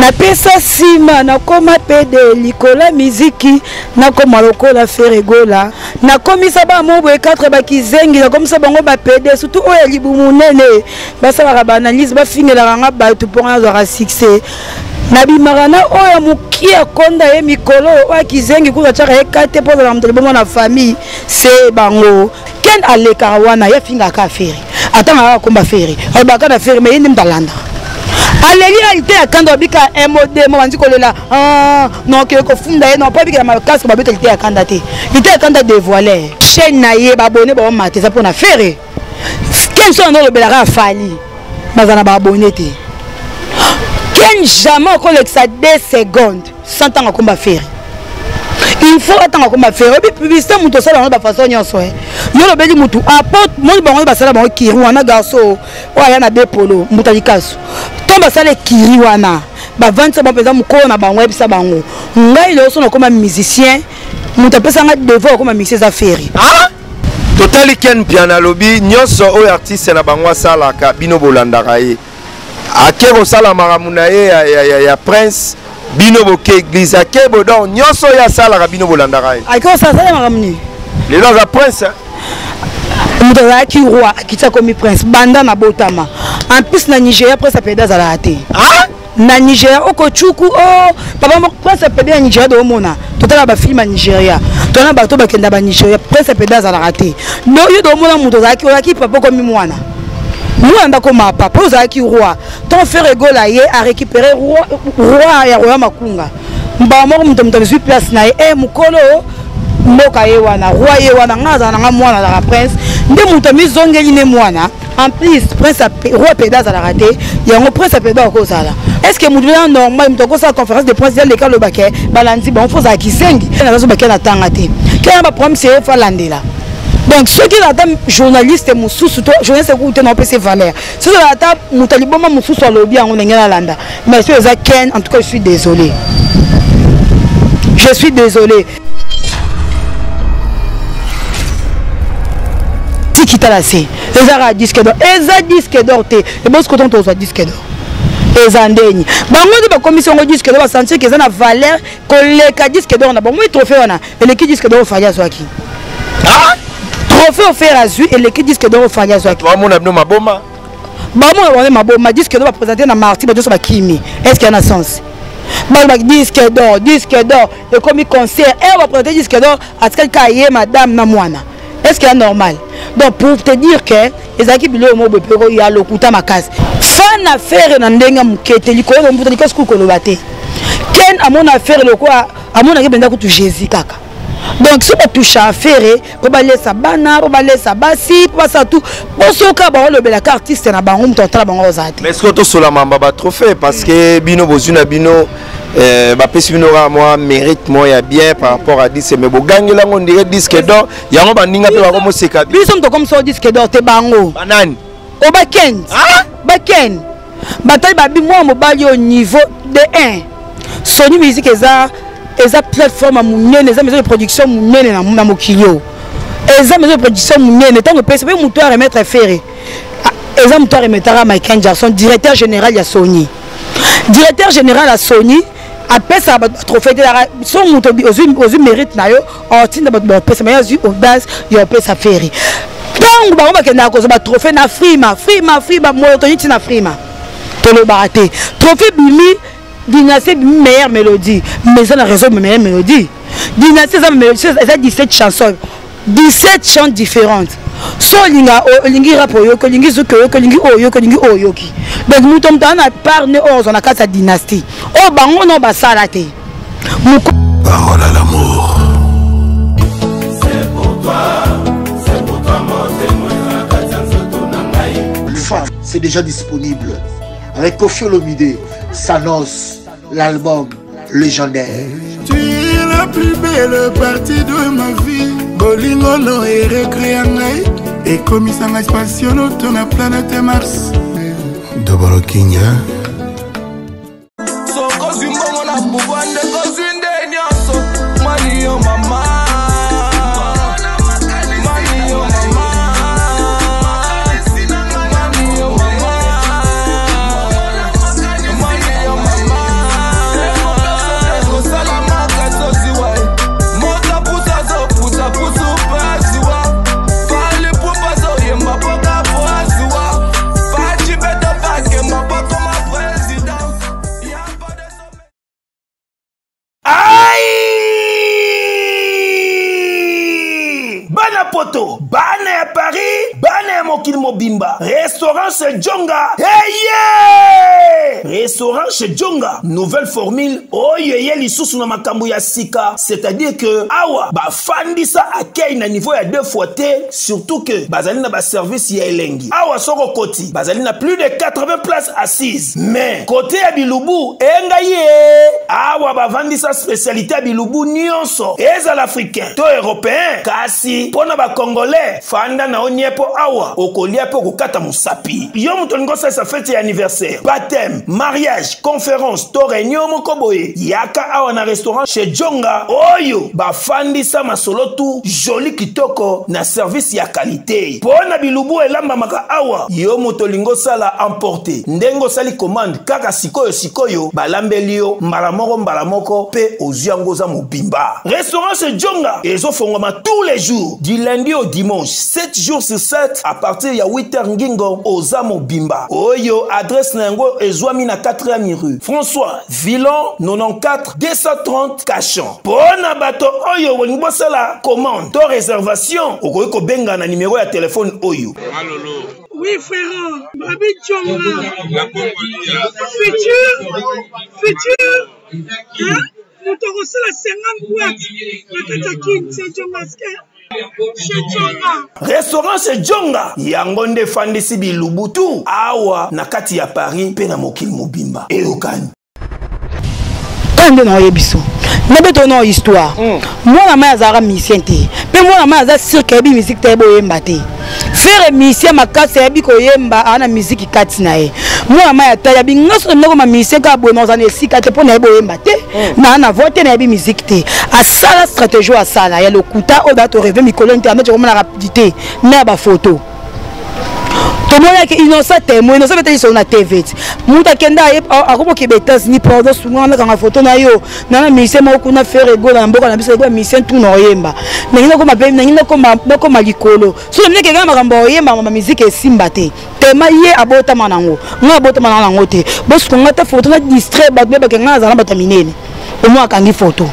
na pesa sima na koma pe de likola miziki na koma lokola Ferregola na komisa ba mobo e 4 ba kizengi na komisa bango ba pede surtout o elibu munene ba sala ba analyse ba fingela ranga ba tout pour avoir succès na bimarana o ya mukia konda ye mikolo o kizengi ku tsaka e 4 pour la mtelbomo na famille c'est bango ken ale karawana ye finga ka feri atanga ba komba feri o ba ka na feri mais indi mdalanda Alléluia, il y a quand on MOD, on dit que là, non, que non, pas que ma casse, il était à candidater. Il était à candidat dévoilé. Chaîne naïe, abonné, bon matin, ça pour la faire. Quel sont nos belaras Fali? Mais on a abonné. Quel jamais on collecte ça 2 secondes, 100 ans à combat faire. Il faut attendre qu'on m'a fait. Et puis, publicité, on a fait de façon dont on souhaite. Nous avons dit que apporte mon bon bassin de Kirouana Garso, ou à Yana de Polo, Moutalikas. Ton bassin de Kirouana, 27 ans, on a un web sabango. Nous sommes comme un musicien, nous avons fait comme un musicien d'affaires. Total Ken Piana Lobby, nous sommes artistes à Bangwa Sala, Bino Bolandarae. A Kero Sala Maramunae, à Prince. Bino boké église à Kebodan, Nyoso ya sala rabino volandarai. A quoi ça sala ramni? Les gens à prince. Moudala qui roi qui t'a commis prince, banda na botama. En plus na Nigeria après ça pédaz à la athée. Ah? Na Nigeria au Kochuku oh papa mon prince a pédé à Nigeria de Omona. Tout à l'heure ba film à Nigeria. Tout à l'heure ba to ba kenda ba Nigeria prince a pédaz à la athée. Non yo de Omona moudala qui roi qui papa comme moana. Nous avons comme papa, nous avons roi. Ton frère Ferregola a récupéré le roi et le roi Makunga. Nous avons 18 places. Nous avons MOCA, roi prince. Nous avons en plus, roi Pédas a raté. Il y a un prince à Pédas. Est-ce que nous devons normal, nous avons conférence de presse, il y a le baquet, Balanzi, on fait ça qui s'engue. Quel est le problème, c'est Falandé là. Donc ceux qui l'attendent journaliste moussous surtout journaliste qui ont payé ses valeurs. Ceux qui l'attendent mutaliboma moussous sur le bien on est dans la lande. Mais ceux qui Ken en tout cas je suis désolé. Je suis désolé. Si qui t'a laissé, ils ont disque d'or t'es. Et bon ce que t'entends aux disque d'or. Ils ont déni. Bah moi de ma commission au disque d'or sentir qu'ils ont la valeur collègue disque d'or on a bon moi ils trophées on a. Et les qui disque d'or faillit à soi qui. Ah? Trophée offert à Zui et l'équipe disque d'or au Fania Zouaki. Toi, mon abno Maboma. Maman, on ma bombe, disque d'or va présenter dans Marty, mais sur ma Kimi. Est-ce qu'il y a un sens? Malbac disque d'or, le commis concert, elle va présenter disque d'or à ce qu'elle caille, madame Namouana. Est-ce qu'il y a normal? Donc, pour te dire que les équipes de l'homme, il y a le coup de ma casse. Fan affaire, n'endenga mouquette, il y a un bout de casse coucolobate. Ken a mon affaire, le quoi, à mon arrivée, d'un coup de Jésus, kaka. Donc si on touche à faire, on va laisser Sabana, on va laisser Bassi, on va laisser tout. Pour ce cas, on va laisser l'artiste dans la room, on va laisser l'artiste. Mais est-ce que tu as un trophée? Parce que Bino Bozuna, Bino, ma personne aura moi, mérite moi, il y a bien par rapport à 10. Mais bon, gagne là, on dirait disque d'or, il y a un banding à toi, comme c'est Kabi. Bison, comme ça, disque d'or, t'es bango. Banane. Au back-end. Ah? Back-end. Bataille, babi, moi, on va au niveau de 1. Sony Music et ça. Et la plateforme de production na mokilio. Et la maison de production tant que PSP moutoir remettre ferré. Et la moutoir remettra Michael Jackson, directeur général à Sony. Directeur général à Sony, après ça trophée de la son mouto aux mérite na yo, on tient d'abord PSP mais audace, yo PSP ferré. Tant ba on na ko ba trophée na frima mo to yiti na frima. To le baraté. Trophée bimi Dynastie meilleure mélodie, mais ça n'a raison de meilleure mélodie. Dynastie ça 17 chansons, 17 chants différentes. So linga lingi rapoyo, lingi zukoyo, lingi oyo, lingi oyoki. Donc nous tombe dans la part ne onze on a quatre dynastie. Oh bango non ba salaté. Parole à l'amour. C'est pour toi, mon témoin. Le fan, c'est déjà disponible. Avec Koffi Olomide, sa noce, l'album légendaire. Tu es la plus belle partie de ma vie. Bolingono et recréangai. Et comme ça m'a passionné, ton la planète Mars. Double Kenya. poto bana ya Paris bana ya mokili mobimba restaurant chez Djonga. Hey yeah! Restaurant chez Djonga nouvelle formule oyeye lisusu na makambo ya sika, c'est-à-dire que awa ba fandisa akei na niveau ya 2 fois T, surtout que bazali na ba service ya elengi. Awa soko koti bazali na plus de 80 places assises, mais côté ya bilubu enga ye awa ba vandisa spécialité ya bilubu nyonso eza l'africain to européen kasi pona ba congolais fanda na oniepo awa okolia pe kokata musapi yo mutolingo sa fête ya anniversaire baptême mariage conférence to réunion mokoboye yaka awa na restaurant chez Djonga oyo ba fandisa masolo tu joli kitoko na service ya qualité pona bilubu elamba maka awa yo mutolingo sala emporter ndengo sali commande kaka sikoyo sikoyo balambeli yo mbala moko pe oziango za mobimba restaurant chez Djonga ezo fongoma tous les jours du lundi au dimanche 7 jours sur 7 à partir ya 8h ngingo ozamo bimba oyo adresse nango ezwami na 4e rue François Villon 94 230 Cachan pona bato oyo wolimbo sala commande to réservation okoyiko benga na numéro ya téléphone oyo. Oui frère, Babi Djonga futur hein? Restaurant chez Djonga yangonde fandisi bilubutu awa na kati ya Paris pe na mokili mobimba eyokani tande na oyebiso nebeto na histoire mwana ma azara musicien te pe mwana ma azara cirque bi musique te boyemba te faire musicien makasi ya bi koyemba ana musique kati na ye mwana ma ataya bi ngaso ndeko ma musicien ka boyemba za ne sikate po na boyemba te na na voter na bi musique te a sala stratégie a sala ya lokuta odato rêver mikolo internet ko mona rapidité na ba photo tout le monde est innocent, innocent, mais ils sont à TV. Mouta Kenda, à propos qui bêtise ni pardon, souvent on a quand on photo na yo, nana mission moi qu'on a Ferregola, on a mis quoi mission tout noyemba. N'importe quoi ma belle, n'importe quoi ma gicolo. Sur le mec qui gagne ma gamboyemba, ma musique est simbate. Tema yé abota manango, on abota manango te. Boss qu'on a ta photo na distrait, bah mais bah qu'on a zara batamine. Au moins quand il photo.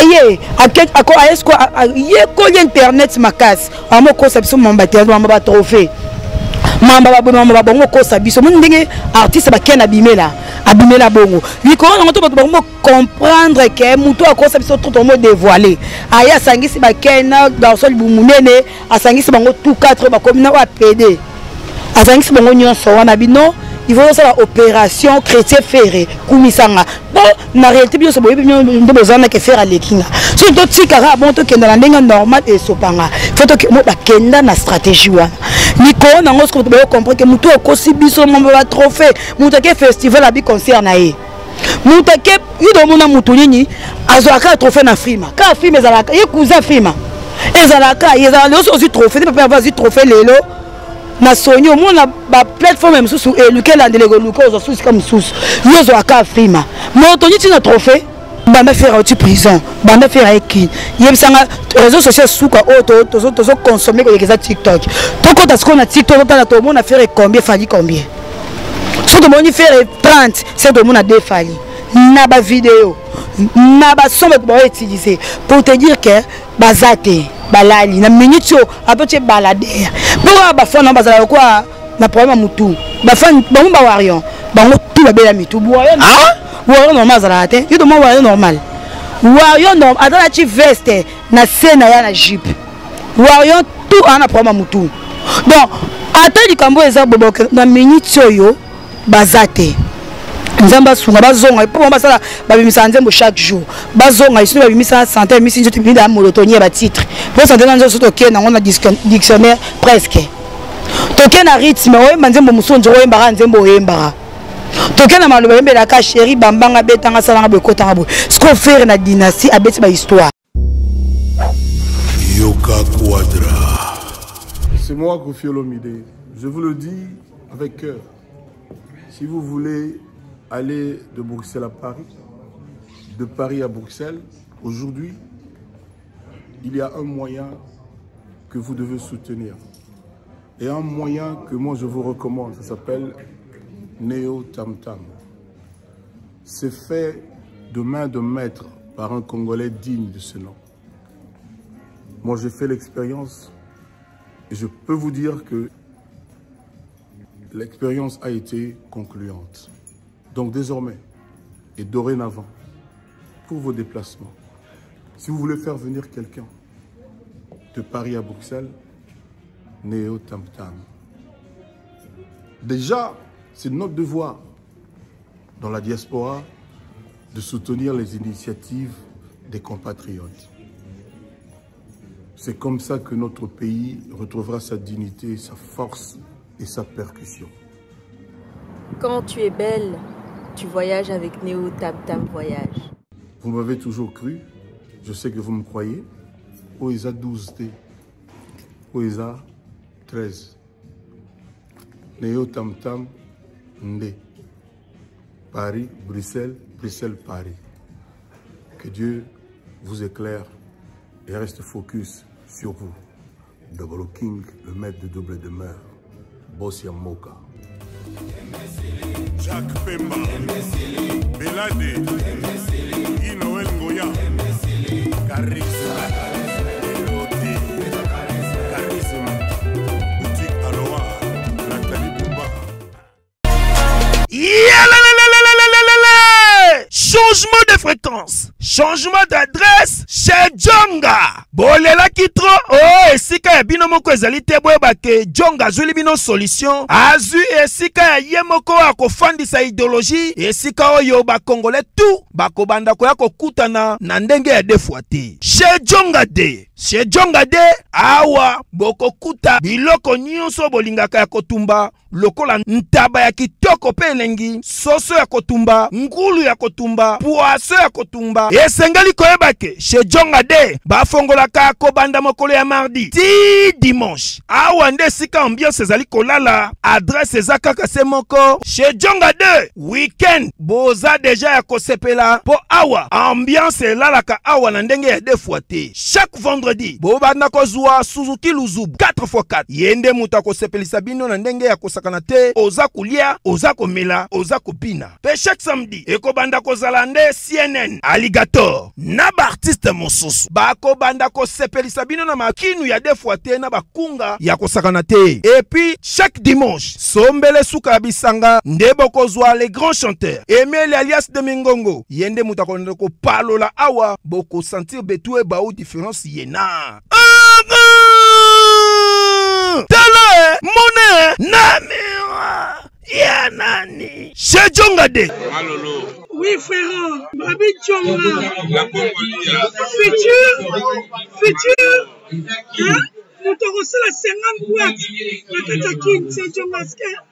Aïe, à quoi est-ce quoi? Aïe, quoi l'internet ma casse? À mon conception mon bâtiment, mon bâtiment trophée. Mamba bongo kosa biso mundenge artiste ba ken abimela bongo likolo ngoto bato ba comprendre que muto akosa biso tout au mot dévoilé aya sangisi ba ken dans sol bumunene asangisi bango tout 4 ba komina wa PD asangisi bango nyonso wana bino ils vont faire l'opération chrétien ferré kumisanga bon na réalité bien ce boye bien de besoin que faire à l'ékinga c'est tout tikara bon to kenda na ndenga normal et sopanga faut to mo ba kenda na stratégie wana Nico na ngosko to comprendre que muto okosi biso mo ba trophée muto ke festival abi concert na ye muto ke yudo mona muto nini azoka trophée na frima ka frima ezalaka ye cousin frima ezalaka ezalaka aussi trophée papa vas-y trophée lelo na Sony au moins la plateforme même sous et lequel a des locaux sous comme sous nous on a qu'à filmer mais on tourne sur un trophée bande faire au-dessus prison bande faire avec il y a réseaux sociaux sous quoi auto tous consommer avec les TikTok donc quand est-ce qu'on a TikTok dans tout le monde a fait combien failli combien sur le monde faire 30 c'est le monde a défailli n'a pas vidéo n'a pas son mot utilisé pour te dire que bazaté balali na minute après tu balader pour ba fond na bazala quoi na problème mutu ba fond ba mba warion ba mutu ba bela mitu warion ah warion normal zala te you do mo warion normal warion normal adala chi veste na sena ya na jeep warion tout ana problème mutu donc atali kambo eza boboke na minute yo bazate nzamba sunga bazonga pour ba sala ba bimisa nzembo chaque jour bazonga isu ba bimisa santé misi nzoto bimida molotonier ba titre pour santé nzoto toke na ngona dictionnaire presque toke na rythme oye nzembo musonjo oye mbara nzembo oye mbara toke na maloba yembe la ka chéri bambanga betanga salanga bekotanga bo ce qu'on faire na dynastie abeti ba histoire Yoka Quadra c'est moi Kofi Olomide, je vous le dis avec cœur. Si vous voulez aller de Bruxelles à Paris, de Paris à Bruxelles, aujourd'hui, il y a un moyen que vous devez soutenir. Et un moyen que moi je vous recommande, ça s'appelle Néo Tam Tam. C'est fait de main de maître par un Congolais digne de ce nom. Moi j'ai fait l'expérience Je peux vous dire que l'expérience a été concluante. Donc désormais et dorénavant, pour vos déplacements, si vous voulez faire venir quelqu'un de Paris à Bruxelles, Néo Tam Tam. Déjà, c'est notre devoir dans la diaspora de soutenir les initiatives des compatriotes. C'est comme ça que notre pays retrouvera sa dignité, sa force et sa percussion. Quand tu es belle, tu voyages avec Néo Tam Tam Voyage. Vous m'avez toujours cru, je sais que vous me croyez. Oesa 12D, Oesa 13, Néo Tam Tam Ndé, Paris, Bruxelles, Bruxelles, Paris. Que Dieu vous éclaire et reste focus sur vous. Double King, le maître de double demeure, Bossia Moka. Jacques Pemba, Belade, Inoël Goya, Carix, Eloté, Charisme, Boutique Aloha, Nathalie Bouba. Changement de fréquence, changement d'adresse chez Djonga. Bolela kitro, oh esika ya bino moko ezali teboye bake Djonga azuli bino solution. Azu esika ya ye moko akofandisa idéologie, esika oyo ba Congolais tout bakobanda koya kokutana na ndenge ya defwa te. Chez Djonga de, chez Djonga de awa bokokuta biloko nyonso bolingaka ya kotumba. Lokola ntaba ya kitoko pe elengi, soso ya kotumba, ngulu ya kotumba, poaso ya kotumba. Esengeli koyebake chez Djonga de bafongolaka kobanda mokolo ya mardi ti dimanche. Awa nde sika ambiance ezali kolala, adresse ezakaka se moko chez Djonga de. Weekend boza deja ya kosepela po awa ambiance elalaka awa na ndenge ya defwa te. Chaque vendredi bobanda kozwa Suzuki Luzubu 4x4. Yende mutu akosepelisa bino na ndenge ya kosa kanate, oza kulia, oza komela, oza kopina. Pe chaque samedi, ekobanda kozalande CNN, Alligator, na ba artiste mosusu. Ba kobanda kosepelisa bino na makinu ya defwa te na bakunga ya kosa kanate. Et puis chaque dimanche, sombele suka bisanga, ndebo kozwa les grands chanteurs. Emile alias de Mingongo, yende muta konde ko palola awa, boko sentir betue bao différence yena. Tala mona namiwa ya nani chez Djonga de. Malolo. Oui frère, Babi Djonga. La Congolia. Futur. Hein? Nous te recevons la 50 boîtes. La Katakin, c'est Djonga Scar.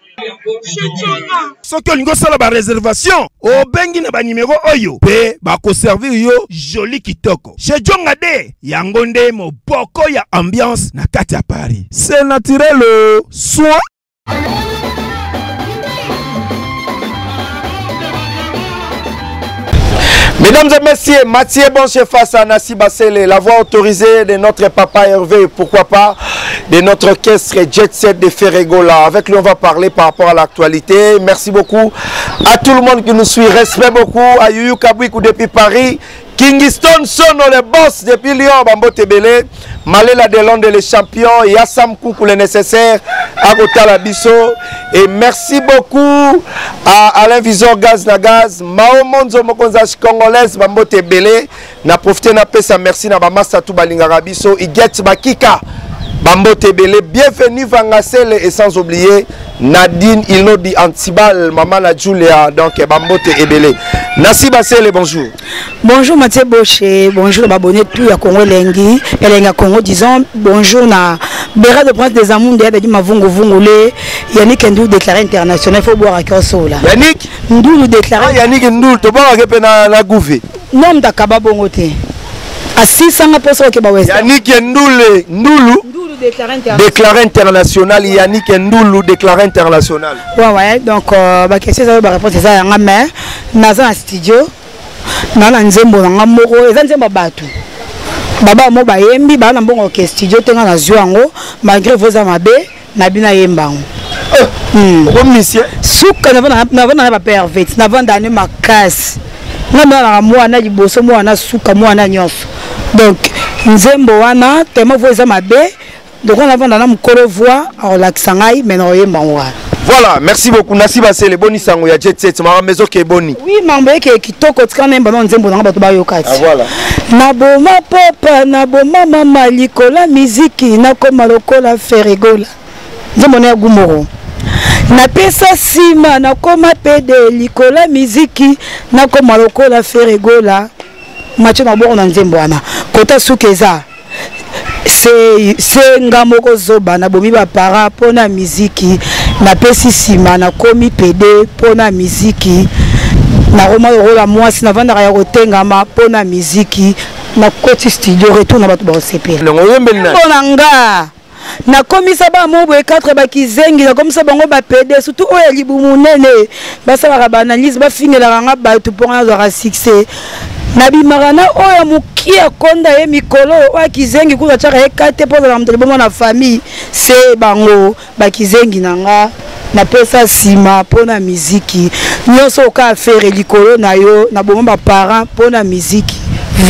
Sauf que nous avons la réservation au bengi na ba numéro oyo pe ba ko servir yo joli kitoko chez Djonga de yangonde mo boko ya ambiance na kati ya Paris c'est naturel soin. Mesdames et messieurs, Mathieu Bonchef face à Anassi Bassele, la voix autorisée de notre papa Hervé, pourquoi pas, de notre orchestre Jet 7 de Ferregola. Avec lui, on va parler par rapport à l'actualité. Merci beaucoup à tout le monde qui nous suit. Respect beaucoup à Youyou Kabouikou depuis Paris. Kingston, Sony, le boss depuis Lyon, Bambo Tebélé. Malela de Londres, les champions. Yassam Koukou, les nécessaires. Agota Labisso. Et merci beaucoup à Alain Visor, Gaz Nagaz. Mao Monzo, Mokonda, Congolaise, Bambo Tebélé. Na profité, na pesa merci, na bamasta tout balingarabisso. Iget Bakika. Bambo Tebélé, bienvenue Vangasele et sans oublier Nadine Ilodi Antibal, Maman la Julia, donc Bambo Tebélé. Anassi Bassele, bonjour. Bonjour Mathieu Bonchef, bonjour Babonnet, tout à Congo Lengi, Elenga Congo, disons bonjour na Béra de Prince des Amours, de Mavongo Vongolé, Yannick Ndoul déclaré international, il faut boire à Kansola. Yannick Ndoul déclaré. Yannick Ndoul, tu bois à la Gouvé. Non, Dakaba Bongoté. À 600 postes au Baouest. Yannick Ndoul, Ndoulou. Déclaré international, Yannick Ndoul déclaré international. Ouais, donc, ma question, c'est la réponse, c'est ça, ma mère, Nazan studio, Nazan Zembo, Nazan Zembo Batou. Baba Moba Yembi, Baba Mbongo, ok, studio, Tenga Nazuango, malgré vos amabés, Nabina Yembango. Oh, monsieur. Souk, Navan n'a pas pervers, Navan n'a pas casse. Navan n'a bosso, moi, n'a souk, moi, n'a nyos. Donc, Nzembo, Wana, Temo, vos amabés, Donc on a un corovoie à Laxangaï, mais on a un. Voilà, merci beaucoup. Anassi Bassele, boni sango ya Jet 7, ma maison qui est bonne. Oui, ma maison qui toko tika na mbana nzembo na bato ba yokati. Ah voilà. Na boma papa, na boma mama likola miziki na koma lokola Ferregola. Nzembo na gumoro. Na pesa sima na koma pede likola miziki na koma lokola Ferregola. Mathieu naboko na nzembo ana. Kota sukeza. C'est ngamoko zoba na bomi ba para pona miziki. Na pesi sima na komi pede pona miziki na roma rola mwasi na vanda ya kotengama pona miziki na koti studio retourne ba ba sepela pona nga na komi saba mobo e 4 ba kizengi na komi saba ngo ba pede surtout o ya libumunene ba sala ba analyse ba fingela nga ba to pona za ra succès na bimarana o ya mukia konda e mikolo o kizengi ku tsaka e 4 pona na mtelebo na famille c'est bango ba kizengi nanga na pesa sima pona miziki nyoso ka faire likolo na yo na bomba parents pona miziki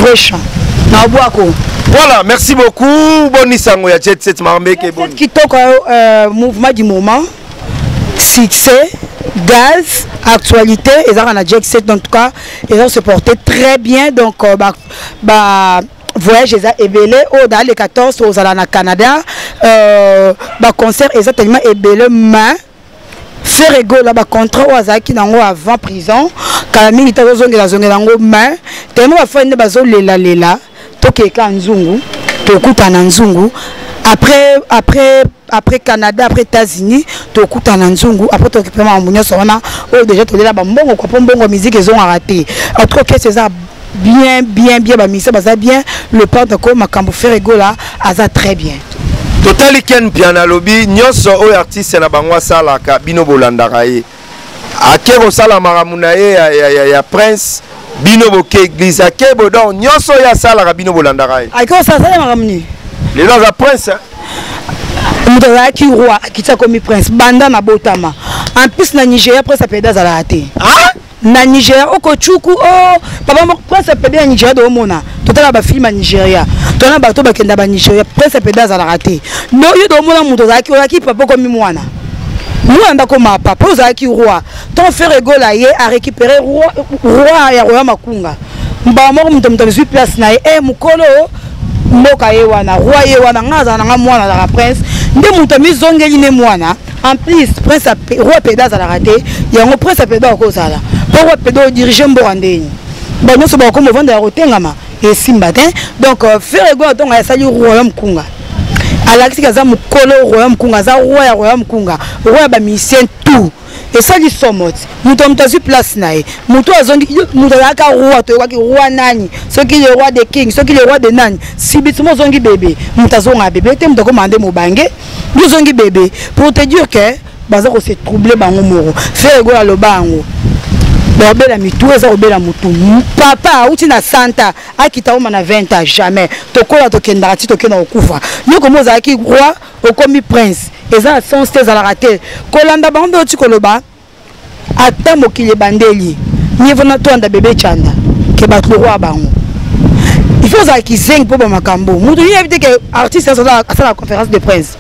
vrai chant na boako. Voilà, merci beaucoup. Bonne sango ya Jet 7 Marmeke bon. Qui toque mouvement du moment. Succès, gaz, actualité et ça na Jet 7 en tout cas, ils ont se porté très bien donc voyage eza ebelé au dans les 14 aux alana Canada ba concert exactement ebelé mais Ferregola ba contrat ozaki nango avant prison kala mingi ta zongela nango mais tellement ba fane ba zo lela tokeka nzungu tokutana nzungu après Canada après États-Unis tokutana nzungu après tokipema amunya sona o déjà tolela ba mbongo kwa mbongo musique ezo raté en tout cas c'est ça bien bah ministre bah ça bien le plan d'accord ma cambo Ferregola aza très bien total weekend bien à lobby nyoso o artiste na bangwa sala ka bino bolanda raye akero sala maramuna ya prince bino boke église akebo don nyoso ya sala ka bino bolanda raye akero sala maramuni les gens à prince mudala ki roi akita comme prince banda na botama en plus na Nigeria après ça pédaz à la raté ah na Nigeria okochuku oh papa mon prince pede na Nigeria do mona totala ba film na Nigeria tona bato bakenda ba Nigeria prince pede za la raté no yo do mona muto zaki olaki papa komi mwana mwana koma papa ozaki roi ton Ferregola ye a récupérer roi ya roi makunga mba mo muto mutamisu place na e mukolo moka ye wana roi ye wana ngaza na mwana la prince nde mutamisu zongeli ne mwana en plus prince roi pede za la raté ya ngo prince pede ko sala. Pourquoi Pedro dirigeait Mborandé? Bon, nous sommes encore mouvants de la Rotengama et Simbatin. Donc, Ferregola donc a salué Royaume Kunga. Alexis Kazam Kolo Royaume Kunga, ça Royaume Kunga, Royaume Bamisien tout. Et ça dit sommet. Nous sommes dans une place naïe. Nous sommes dans roi, tu vois qui roi nani, ceux qui le roi des kings, ceux qui le roi des nani. Si bien nous sommes bébé, nous sommes un bébé. Nous commandé mon bangé, nous sommes bébé. Pour te dire que, bah ça on s'est troublé par mon moro. Ferregola le bango. Papa, outi na Santa, akita o mana 20 ans jamais. Tokola tokenda ti tokena okufa. Nyoko moza ki roi okomi prince. Eza sans tes à la rater. Kolanda bando ti koloba. Atamo kile bandeli. Nyevona tonda bébé chanda. Ke batlo roi bango. Il faut za ki zeng po ba makambo. Mutu ye éviter que artiste ça à la conférence de prince.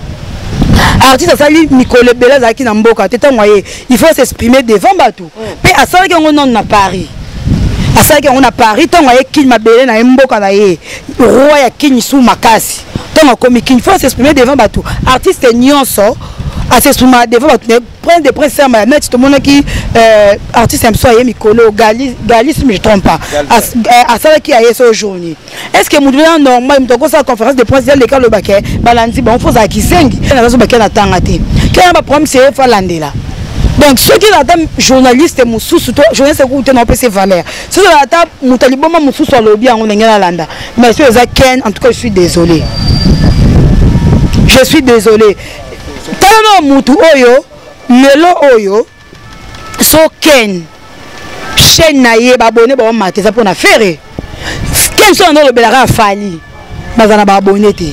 Artiste sali Nicolas Bella zaki na mboka teta moye il faut s'exprimer devant batou pe asala ke ngono na Paris asala ke ngono na Paris tonga ye kin mabele na mboka na ye roi ya kin sou makasi tonga komi kin faut s'exprimer devant batou artiste nyonso à s'exprimer devant batou prendre des presse ma net tout monde qui artiste amso ye Nicolas Galis je me trompe pas asala ki aye so journée est-ce que mon devient normal mtoko sa conférence de presse le cas le baquet balanzi bon faut akisengi na zo baquet na tangate quand ba problème c'est falandela donc ceux qui l'attendent journaliste mususu to journaliste ko te na pese valeur ceux qui l'attendent mutaliboma mususu a lobby ngo ngena landa mais ceux za ken en tout cas je suis désolé tellement mutu oyo melo oyo so ken chaîne na ye babonné ba mateza pour na faire Ken so ando le belara fali bazana ba abonné te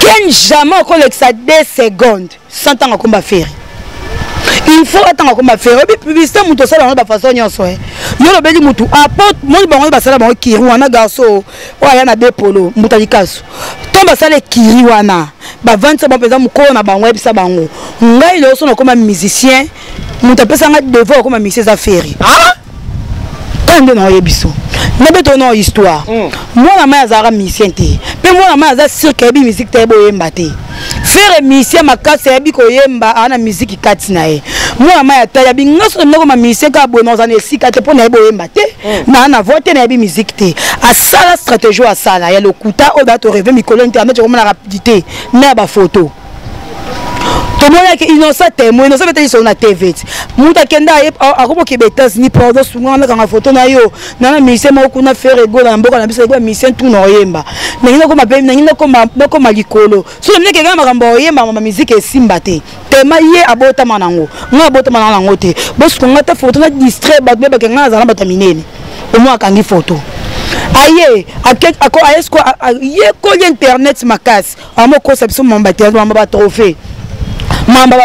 Ken jamais ko lexa 2 secondes sans tanga komba faire il faut attendre komba faire et publicité muto sala na ba façon nyonso yo le beli mutu apporte mon bango ba sala ba ki rwana gaso o aya na depolo mutali kaso to Internet mamba ba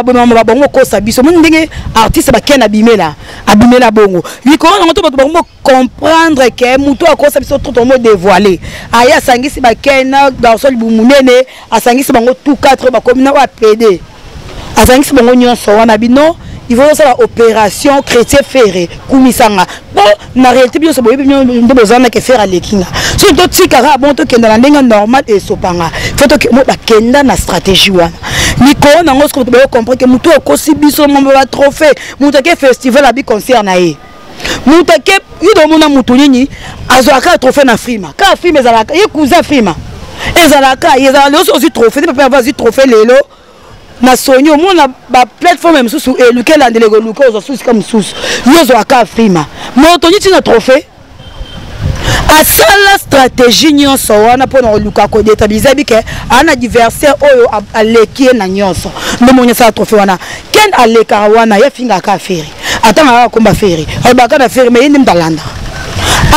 bongo mamba bongo ko sabiso mundenge artiste ba ken abimela bongo likolo ngoto ba bongo comprendre que muto ko sabiso tout ton mot dévoilé aya sangisi ba ken garçon libumunene asangisi bango tout quatre ba komina wa PD asangisi bango nyonso wana bino ils vont faire l'opération chrétien ferré kumisanga bon na réalité bien so boye bien ndo bazana ke faire lekinga so to tikara bon to kenda ndenga normal et sopanga faut to mo ba kenda na stratégie wana Nico, on a compris que nous avons aussi un trophée. Nous avons un festival à concert. Nous avons un trophée à Frima. Car Frima, il y a cousin Frima. Il y a aussi un trophée. Il y a un trophée. Na Sony, au moins, la plateforme est sous lequel on est comme sous. Il y a un Frima. Mais on a un trophée. À ça la stratégie nyonso wana pona luka ko détabiliser bike ana adversaire oyo alekie na nyonso ndo monya sa trophée wana ken aleka wana ya finga ka feri atanga ka komba feri abaka na feri mais ndi mtalanda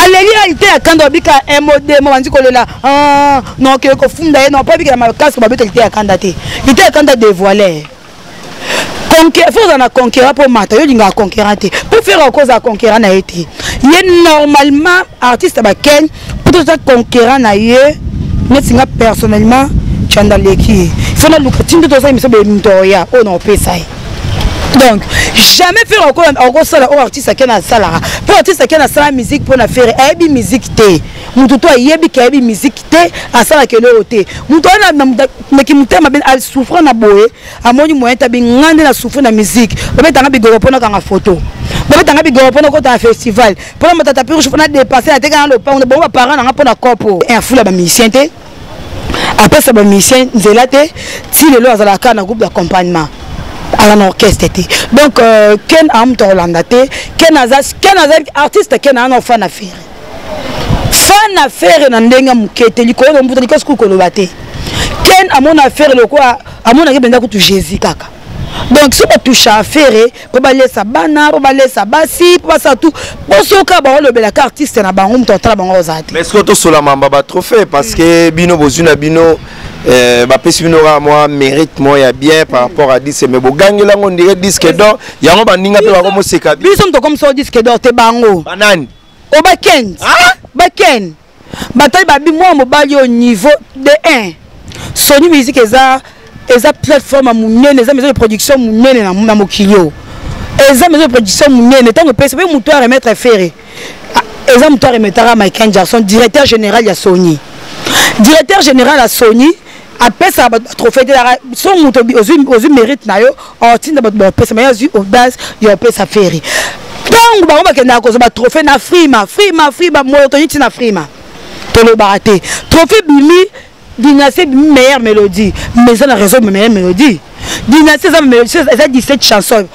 alelia ite akanda bika MOD mo banzi kolela ah non ke ko funda ye non pas bika ma casque ba bete ite akanda te ite akanda dévoiler conquérir faut en conquérir pour mater yo linga conquérir te pour faire cause à conquérir na été il est normalement artiste ba ken pour ça conquérir na ye mais singa personnellement chandaleki faut na lucratif de ça il me semble mitoya on en paye ça donc jamais faire encore ça au artiste ken na salara pour artiste ken na sala musique pour na faire ebi musique te mutu to yebi ka ebi musique te asala ke le ote mutu na mutema ben al souffre na boye amoni moyen ta bingande na souffre na musique babetanga bigoro pona ka photo babetanga bigoro pona ko ta festival pona matata pure chefona dépasser la teka na le pon bon ba parents na pona kopo un fou la ba musicien te après ça ba musicien nzela te ti le azala ka na groupe d'accompagnement à l'orchestre donc ken am to landate ken azak artiste ken an enfant na faire fan affaire na ndenga mukete likolo mbuta likosi kukolobate ken amona affaire le quoi amona ke benza kutu Jésus kaka donc si ba touche affaire ko ba lesa bana ko ba lesa basi ko sa tout bosoka ba le bel artiste na bango mtotala bango ozati mais est-ce que to sola mamba ba trophée parce que bino bozuna bino ba pesi bino ra moi mérite moi ya bien par rapport à 10 mais bo gangela ngo ndire disque d'or yango baninga pe ba ko moseka biso mto comme so disque d'or te bango banani au backend backend bataille babi moi mobali au niveau de 1 Sony musique eza plateforme à mounene eza maison de production mounene na mokilio eza maison de production mounene tant que PCB mouto remettre ferré eza mouto remettra Michael Jackson directeur général ya Sony après ça trophée de la son mouto ozu mérite na yo ortine ba PCB ozu audace yo PCB ferré donc ba ba kenda ko ba trophée na frima mo toniti na frima to le baraté trophée bimi dynastie meilleure mélodie mais ça la raison meilleure mélodie dynastie ça 17 chansons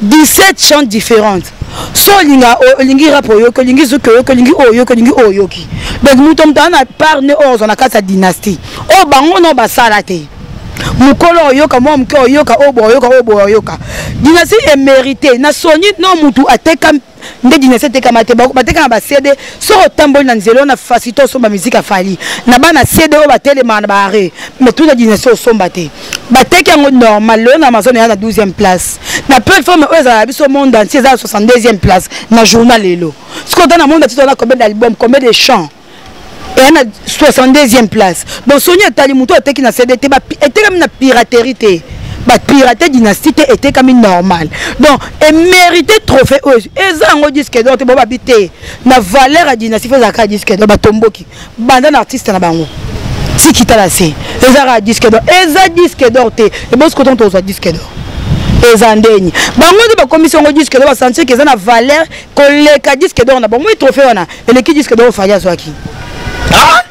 17 chants différentes so linga lingi rap oyo ko lingi zuko yo ko lingi oyo ko lingi oyo ki donc nous tombe dans la part ne on a ka sa dynastie o bango no basala te mukolo oyoka mwa mke oyoka oboyoka dynastie est méritée na Sony non mutu ateka nde dynastie teka mate bateka na ba CD so tambo na nzelo na facilité so ba musique afali na bana CD o batele mana bare mais toute la dynastie o somba te bateka ngo normal le na Amazon ya na 12e place na plateforme o za biso monde entier za 62e place na journal lelo ce qu'on dans le monde tu as combien d'albums combien de chants et on a 72e place. Bon, Sony a été qui n'a CDT, était comme une piraterie. La piraterie dynastique était comme normale. Donc, elle méritait trophée. Et ça, on dit que d'autres vont habiter. La valeur de la dynastie, il faut dire que d'autres vont habiter. Bandant d'artistes, c'est qui t'a laissé. Et ça, un disque d'or. Et ça, disque d'or. Et bon, ce qu'on trouve, c'est un disque d'or. Et ça, on dit. Bango de la commission, on dit que l'on va sentir que ça a valeur, qu'on les disque d'or. On a bon, oui, trophée, on a. Et les qui disque d'or, il faut dire ça qui. Ah!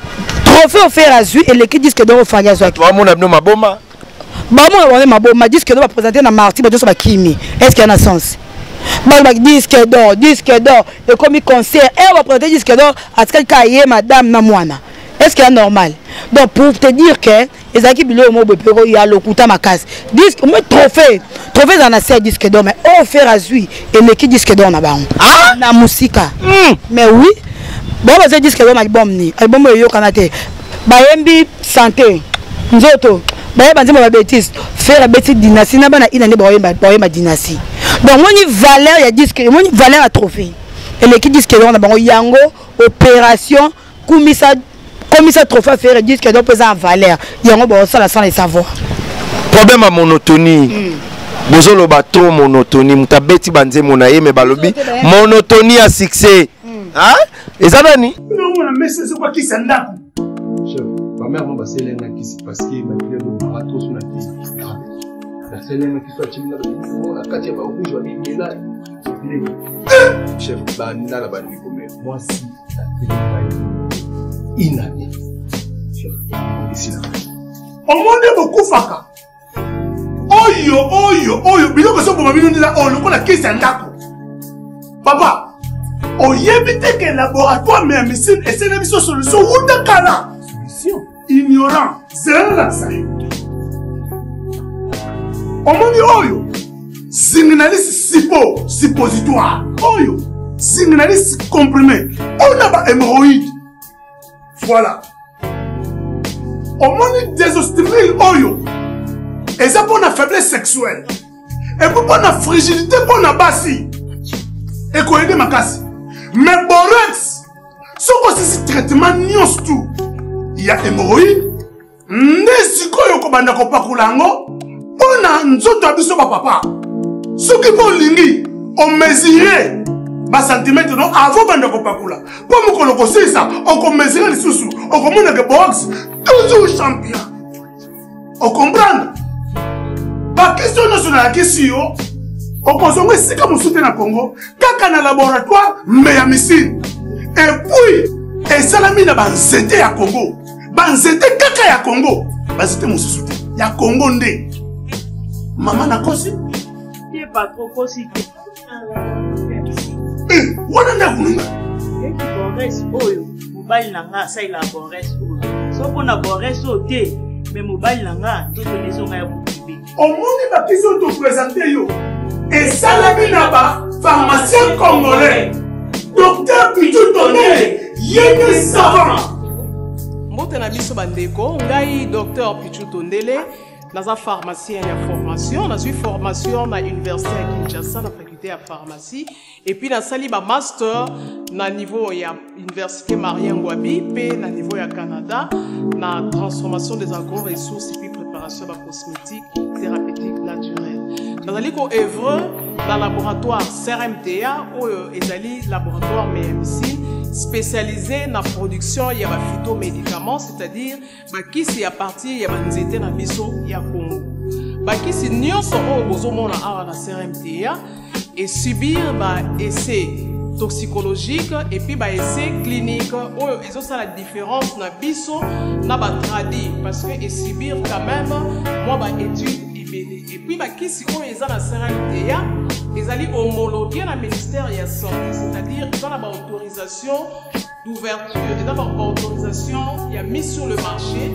Trophée offert à Zui et les qui disque d'or, il faut dire ça qui. Toi, mon ami, ma bombe. Moi, disque d'or va présenter dans Marty, mais sur ma Kimi. Est-ce qu'il y a un sens? Disque d'or, le commis concert, et on va présenter disque d'or à ce qu'elle caille, madame Namouana. Est-ce qu'il est normal? Donc, pour te dire que les équipes de l'homme, il y a le couteau à ma casse. Disque, moi, trophée. Trophée, dans la série disque d'or, mais offert à Zui et l'équipe disque d'or là-bas. Ah! La musique. Mais oui. Bon, c'est disque d'or, album, il y a canate. Bayembi, santé. Nzoto. Bah, je vais bêtise. Faire la bêtise dynastie, n'a pas une dynastie. Donc, on y valeur, il y a disque, on y valeur à trophée. Et l'équipe disque d'or, on a yango, opération, commissariat. Comme ça, trop fait faire disque d'or pesant en valeur. Il y a un bon sens sans les savoir. Problème à monotonie. Bozolo bateau monotonie. Moutabeti bandé monaye mais balobi. Monotonie à succès. Hein? Et ça donne? Non, on a mis c'est quoi qui s'en date? Chef, ma mère m'a passé l'un qui s'est passé ma fille de marathon sur la piste. La seule l'un qui soit timide là, la quatrième au bout je vais bien là. Chef, bah nina la banni comme moi si la fille il n'a rien. Ici là. Au monde beaucoup faka. Oyo. Bilo que ça pour ma bino là. Oh le la caisse en dako. Papa. On y évite que le laboratoire MMC essaie de mettre solution ou dakala. Solution. Ignorant. C'est là ça. Au monde oyo. Signaliste sipo, suppositoire. Oyo. Signaliste comprimé. On a pas hémorroïde. Voilà. Au monde des ostriles, oyo. Et ça pour la faiblesse sexuelle. Et pour la fragilité, pour la basse. Et qu'on aide ma casse. Mais borax, ce que c'est traitement nions tout. Il y a hémorroïdes. N'hésitez pas à vous parler. On a un autre abus sur papa. Ce qui est pour l'ingé, on mesurait. Bas centimètre non avant bande ko pakula comme ko lokose ça on ko mesurer les sous on ko mona que boxe toujours champion on comprendre pas question nationale question on consommer c'est comme soutenir le Congo kaka na laboratoire mais ya missile et puis et salami na banzete ya Congo banzete kaka ya Congo banzete mon soutien ya Congo ndé maman na kosi qui est pas trop kosi. Voilà la bourrine. Et qui borresse, oyo, mobile langa, ça il a borresse, oyo. Sauf qu'on a borresse au thé, mais mobile langa, d'autres les ont rien occupé. Au monde, il a besoin de présenter, yo. Et Salaminaba, pharmacien congolais, docteur Pichu Tondele, yéné savant. Mbote na biso bandeko, ngai docteur Pichu Tondele, naza pharmacien ya formation, naza formation na université à Kinshasa na faculté ya pharmacie et puis na sali ba master na niveau ya université Marien Ngouabi pe na niveau ya Canada na transformation des agro-ressources et puis préparation ba cosmétique thérapeutique naturelle. Nazali ko œuvre dans laboratoire CRMTA oyo ezali laboratoire MMC spécialisé dans la production de phytomédicaments, c'est-à-dire qui sont à partir de nzete na biso ya Congo. Qui sont nous à la CRMTA et subir des essais toxicologiques et puis des essais cliniques. Ils ont ça la différence dans biso na ba tradi parce que subir quand même moi ba étude et puis qui sont à la CRMTA. Ils allaient homologuer le ministère de la Santé, c'est-à-dire dans la autorisation d'ouverture, dans l'autorisation, il y a mis sur le marché,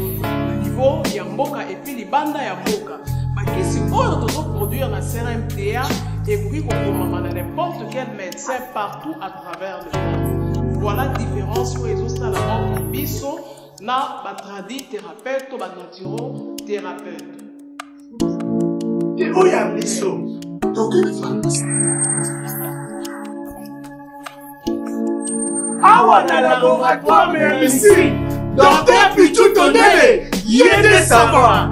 au niveau, il y a MOCA et puis les bandes, il y a MOCA. Mais si vous voulez produire la CRMTA, et vous pouvez commander n'importe quel médecin partout à travers le monde. Voilà la différence pour les autres à la banque de Bissot, na batradi thérapeute ou batnatiro thérapeute. Et où il y a Bissot? Donc, il faut Awa na laboratoire MMC, Docteur Pichu Tondele, yede savoir.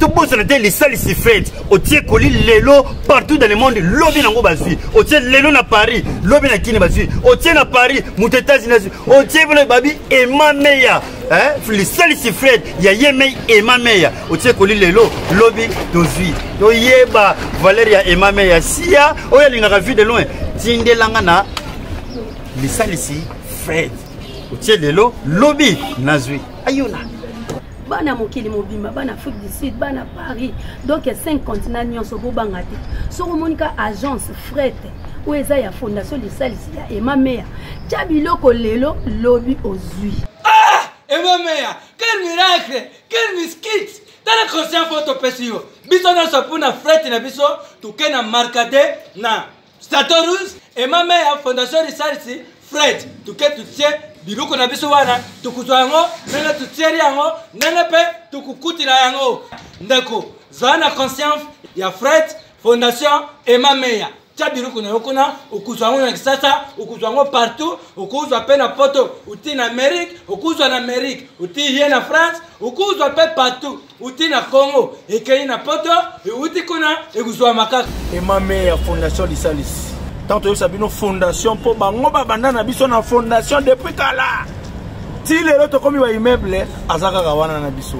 Tout le monde était les salles ici faites. Au tien colis l'élo partout dans le monde. Lobby n'a pas su. Au tien l'élo à Paris. Lobby n'a pas su. Au tien à Paris. Mouteta zinazu. Au tien le babi et ma meilleure. Hein? Les salles ici faites. Y'a yemei et ma meilleure. Au tien colis l'élo. Lobby d'osu. Oyeba Valéria et ma meilleure. Sia. Oya l'a vu de loin. Tinde langana. Les salles ici faites. Au tien l'élo. Lobby nazu. Ayona. Bana mokili mobima bana Afrique du Sud bana Paris donc 5 continents nyonso bobanga te soko monika agence fret ou eza ya fondation de salisi ya Emma Meya chabiloko lelo lobi ozui ah Emma Meya quel miracle quel miskit tala conscient photo pesio biso na sapuna fret na biso tukena markade na statorus Emma Meya fondation de salisi fret tuket tutse biloko na biso wana tukuzwa yango nanga tutseri yango nanga pe tukukutila yango ndeko zana conscience ya Fred fondation Emma Meya cha biloko na yokona ukuzwa yango na kisasa ukuzwa yango partout ukuzwa pe na poto uti na Amerique ukuzwa na Amerique uti hier na France ukuzwa pe partout uti na Congo ekei na poto uti kuna ekuzwa makaka Emma Meya fondation de Salis tantôt il s'habille une fondation pour bango babanda na biso na fondation depuis kala ti lelo to komi wa immeuble azaka kawana na biso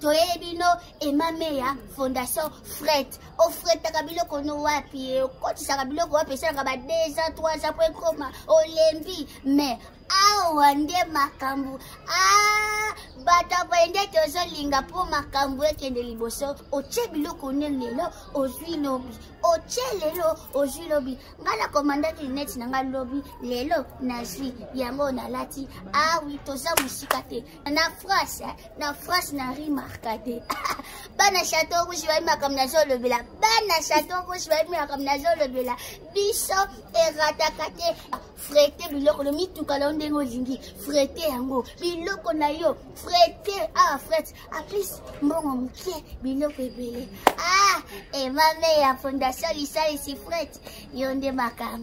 to ebino Emma Meya fondation fret au fret kabilo kono wapi ko ti sakabilo ko wapi sanga ba 200 300 point koma olembi mais awa nde makambu ah bata bende tozolinga po makambu ekende liboso otie biloko ne lelo ozwi lobi otie lelo ozwi lobi ngala komandaki net na nga lobi lelo nazwi yango nalati awi toza musika te na France na rimarkade bana chateau rouge vai makambu nazolobela bana chateau rouge vai makambu nazolobela biso erataka te frete biloko le mitukala Frété Ango, Biloko Nayo, Frété, ah, Frété, à plus, mon pied, Biloko Bélé. Ah, et ma mère, fondation, Lisa, ici, Frété, Yonde Makam.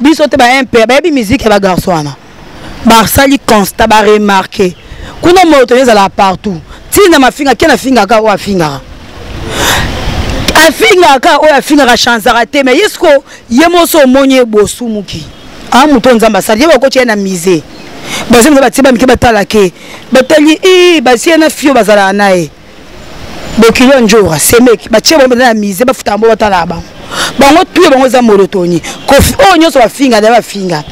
Bisote ba MP, baby musique et ba garçon. Barsali constat, ba remarqué. Kuna motonez à la partout. Tina ma finga, kena finga, kawa finga. Afingaka oya fingaka chansara te mais yesko yemoso monye bosumuki amuto nzamba sali yeboko tshena mize bazemba batiba mike batalake batali i basiena fio bazala nae bokilo njora semeki bacheba na mize bafuta mbo batalaba bango tuye bango za morotoni kofi onyo so bafinga na bafinga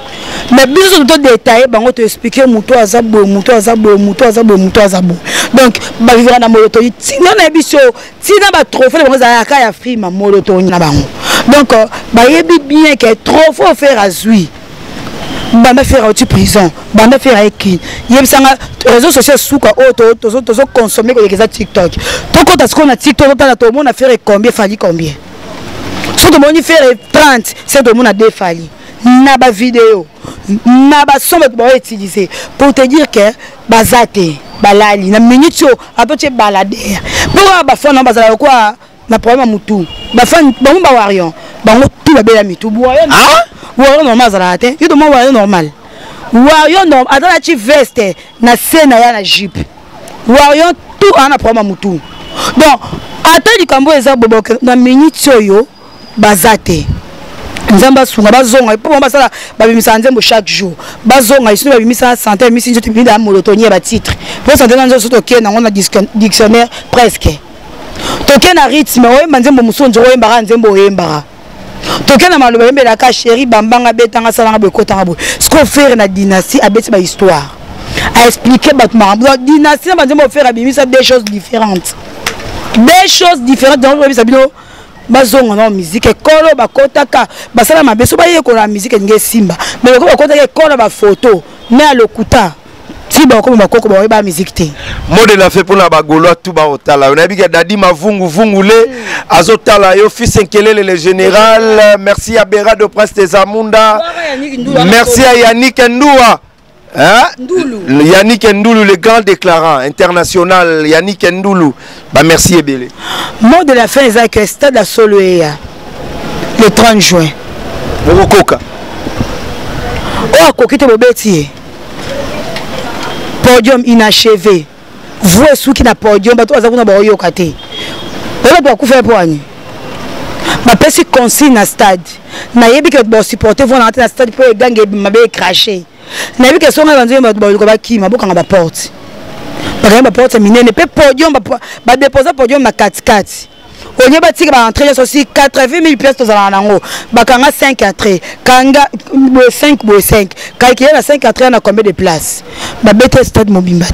mais biso to détailler bango to expliquer muto azabo muto azabo muto azabo muto azabo donc ba vivra na molotoni tina na biso tina ba trophée bango za yaka ya free ma molotoni na bango donc ba yebi bien que trophée faire azui banda faire à prison banda faire écrit yebisanga réseaux sociaux souka auto tozo consommer ko yekeza TikTok to kota siko na TikTok tala to mona faire combien fali combien so to moni faire 30 c'est to mona deux fali na ba vidéo na ba son ba utiliser pour te dire que bazate balali na minute yo atoche balader pour ba fona bazala kwa na problème mutu ba fona ba mba warion bango tout ba bela mitu boyo ah warion normal zalate yo doma warion normal warion normal atala chi veste na sena ya na jeep warion tout ana problème mutu donc atali kambo eza boboke na minute yo bazate nzamba sunga bazonga ipo basala babimisa nzembo chaque jour bazonga isu babimisa santé misi njote pinda molotonier ba titre pour santé nzo soto ke na ngona dictionnaire presque toke na rythme oyemba nzembo musonzo oyemba nzembo oyemba toke na maloba yemba la ka chérie bambanga betanga salanga bekotanga bo ce qu'on faire na dynastie abeti ba histoire a expliquer batma dynastie ba nzembo faire abimisa des choses différentes dans le bisabino bazonga na musique ekolo bakotaka basala mabeso bayekola na musique nge simba mais bakotaka ekolo ba photo mais a lokuta ti ba komi bakoko ba ba musique te modèle a fait pour na bagolo tout ba otala on a bika dadi mavungu vungule azotala yo fils enkelele le général merci à Berado Prince des Amunda merci à Yannick Ndoul Hein? Ndoul. Yannick Ndoul, le grand déclarant international, Yannick Ndoul. Bah, merci Ebélé. Mot de la fin, Isaac, stade à Soloéa, le 30 juin. Au Coca. Oh, Coquette Bobetier. Podium inachevé. Vous ceux qui n'a podium, bah, toi, ça vous n'a pas eu au caté. Voilà, tu as coupé un poigne. Ma personne consigne à stade. N'a yébi que bon supporter, vous n'entendez à stade pour les gangs et m'a bien craché. N'a yébi que son m'a vendu, m'a beaucoup en bas porte. Par exemple, ma porte est minée, ne peut podium, m'a déposé podium, m'a 4-4. On y a bâti, m'a entré, j'ai aussi 80 000 pièces dans la langue. M'a 5 entrées, 5, quand il y a 5 entrées, on a combien de places? M'a bête stade mobimba.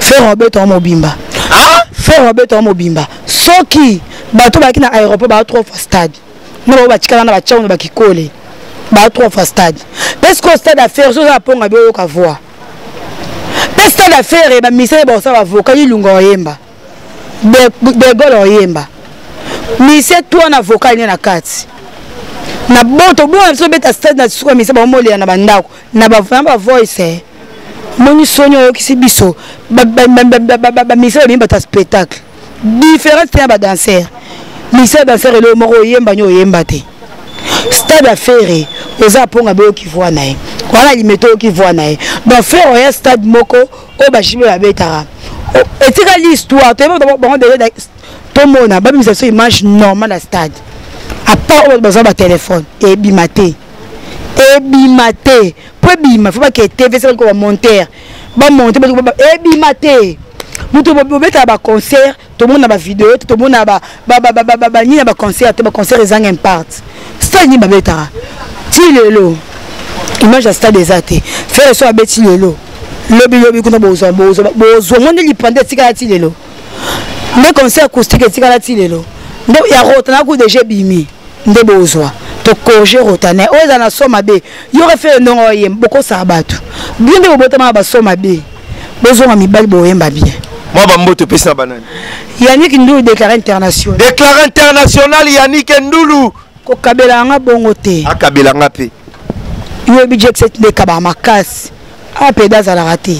Faire un bête en mobimba. Faire un bête en mobimba. Sans qui? Bato baki na aéroport ba trois fois stade. Nous ba tikala na ba tchao na ba kikole. Ba trois fois stade. Parce que stade à faire chose à ponga be yoka voir. Parce stade à faire et ba misé ba ça va voka ilunga oyemba. De gol oyemba. Misé toi na voka ni na kati. Na boto bo so beta stade na suka misé ba mole na bandako na ba vamba voice. Moni sonyo yokisi biso ba misé ba ta spectacle. Différents types de danseurs. Misère danseur et le moro yemba nyo yembate. Stade à ferré, aux apponga beo qui voit nae. Voilà les métaux qui voit nae. Dans ferro y a stade moko, au bachimé la betara. Et c'est la l'histoire. Tout le monde a déjà tomona. Bah misère sur image normale à stade. À part au besoin de téléphone et bimaté, et bimaté. Pour bim, faut pas que TV c'est quoi monter. Bah monter, bah et bimaté. Nous avons un concert, tout le monde a une vidéo, tout le monde a un concert, tout le concert est en part. Stade ni babeta. Tilelo. Image à stade des athées. Faire ça à Betilelo. Le billet de Bozo, Bozo, Bozo, on est pendant Tigala Tilelo. Le concert acoustique est Tigala Tilelo. Il y a Rotanakou de Jebimi, de Bozo. Tokoje Rotané, Ozana Somabé. Il aurait fait un nom à Yem, beaucoup Sabatou. Bien de Botama Somabé. Bozo a mis Balboem bien. Moi, Bambo Tebélé banane. Yannick Ndoul déclaré international. Déclaré international, Yannick Ndoul. Kokabelanga bongote. Akabelanga pe. Youyou Jet 7 de Kabamakas. A pédaz à la raté.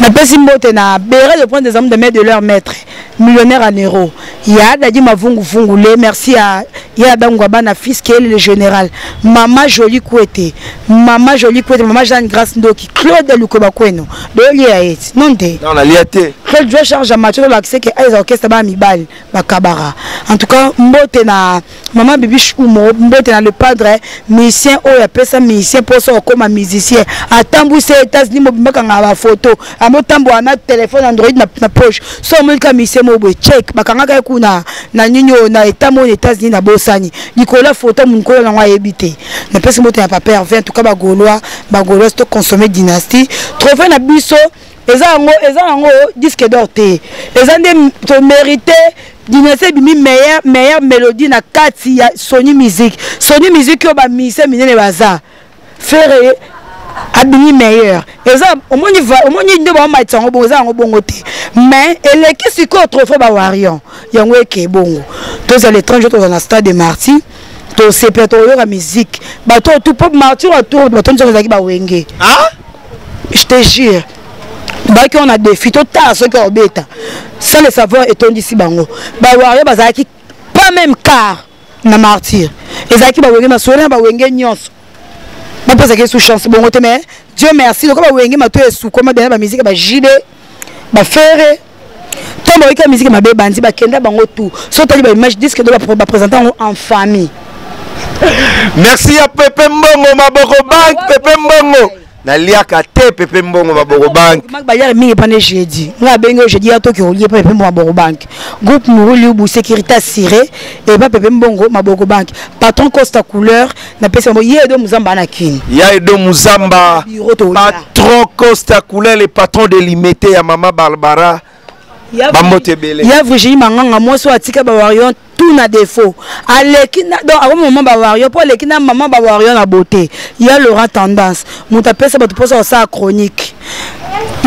La pessimbote na béré de prendre des hommes de main de leur maître. Millionnaire en euros. Yad a dit ma vungu vungoulé. Merci à Yad Angwabana, fils qui est le général. Maman Jolie Kouete. Maman Jolie Kouete. Maman Jeanne Grace Ndoki. Claude Lukobakweno. De l'IAET. Non, t'es. Non, la l'IAT. Claude, je charge à Mathieu l'accès que les orchestres à Mibal. Bakabara. En tout cas, mbote na. Maman Bibiche Oumo. Mbote na le padre. Musicien. Oh, y'a personne musicien. Pour ça, on comme musicien. À Tambouse, États-Unis, Mobimba, quand on a la photo. À Motambo, on a téléphone Android na poche. Soit on a musicien. Check, bakanga kuna na nino na etamo États-Unis na bosani. Nicolas Fota Munkolo na wa ebité. Na pesi moto ya papa Hervé en tout cas ba Gaulois to consommer dynastie. Trophée na biso eza ngo disque d'or té. Eza ndé to mérité dynastie bimi meilleure mélodie na kati ya Sony Music. Sony Music yo ba mise minene baza. Ferre abini meilleur. Eza omoni ndo ba maitsa ngo boza ngo bongote. Mais elle est qui s'y court trop fort, Bawarion. Yangwe Kebongo. Tous à l'étranger, tous dans le stade de Marty, tous ces pétroliers à musique. Bateau tout pop Marty autour de Baton Zaki Bawenge. Ah? Je te jure. Bah, qu'on a des phytos tard, ce qu'on bête. Sans le savoir, et on dit si bango. Bawarion, Bazaki, pas même car, n'a martyr. Et Zaki Bawenge, ma soeur, Bawenge, Nyons. Bon, parce que sous chance, bon, mais Dieu merci. Donc, Bawenge, ma tour est sous commande de la musique, bah, gilet. Ba faire tombe avec la musique ma bébé bandi ba kenda bango tout so tali ba image disque de ba présenter en famille. Merci à Pepe Mbongo Maboko Bank. Pepe Mbongo na liaka te. Pepe Mbongo Maboko Bank mak ba yar mi pendant jeudi na bengo jeudi ya to ki olié Pepe Mbongo Bank groupe Mouruli bu sécurité assurée et ba Pepe Mbongo Maboko Bank patron Costa couleur na pesa mo yedo muzamba na kin yedo muzamba patron Costa couleur le patron de limité à maman Barbara Bambo Tebélé ya Virginie manganga moi so atika ba warion tout na défaut aleki na donc à moment ba warion pour aleki na maman ba warion na beauté ya Laurent tendance muta pesa ba to posa sa chronique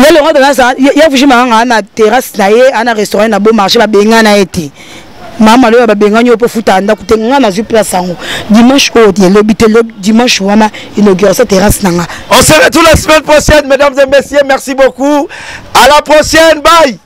ya Laurent tendance ya Virginie manganga na terrasse na ye ana restaurant na beau marché ba benga na été. maman le babengani opofuta nda kutenga na zuplasango dimanche odi lobitelo dimanche wama inauguration terrasse nanga. On se retrouve la semaine prochaine, mesdames et messieurs, merci beaucoup. À la prochaine, bye.